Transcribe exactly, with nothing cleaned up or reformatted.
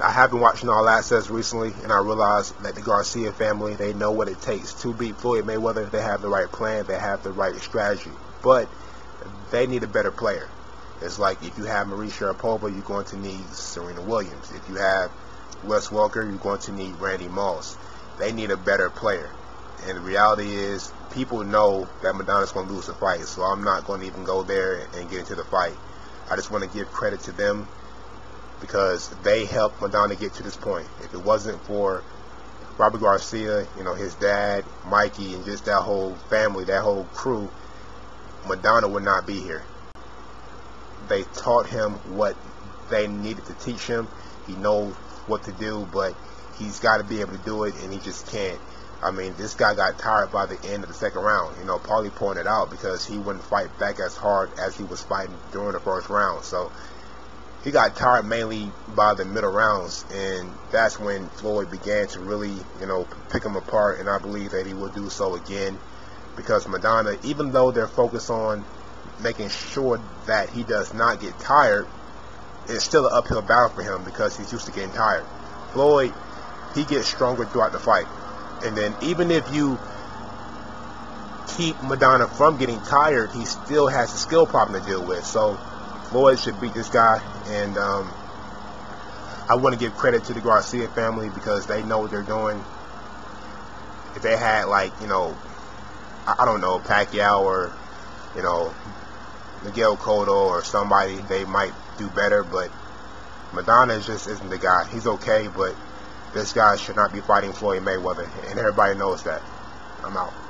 I have been watching All Access recently, and I realized that the Garcia family, they know what it takes to beat Floyd Mayweather. They have the right plan, they have the right strategy, but they need a better player. It's like if you have Maria Sharapova, you're going to need Serena Williams. If you have Wes Walker, you're going to need Randy Moss. They need a better player. And the reality is, people know that Madonna's going to lose the fight, so I'm not going to even go there and get into the fight. I just want to give credit to them because they helped Madonna get to this point. If it wasn't for Robert Garcia, you know, his dad, Mikey, and just that whole family, that whole crew, Madonna would not be here. They taught him what they needed to teach him. He knows what to do, but he's got to be able to do it, and he just can't. I mean, this guy got tired by the end of the second round. You know, Paulie pointed out because he wouldn't fight back as hard as he was fighting during the first round. So he got tired mainly by the middle rounds, and that's when Floyd began to really, you know, pick him apart, and I believe that he will do so again because Madonna, even though they're focused on making sure that he does not get tired, it's still an uphill battle for him because he's used to getting tired. Floyd, he gets stronger throughout the fight. And then even if you keep Madonna from getting tired, he still has a skill problem to deal with. So Floyd should beat this guy. And um, I want to give credit to the Garcia family because they know what they're doing. If they had, like, you know, I don't know, Pacquiao or, you know, Miguel Cotto or somebody, they might do better. But Madonna just isn't the guy. He's okay, but this guy should not be fighting Floyd Mayweather, and everybody knows that. I'm out.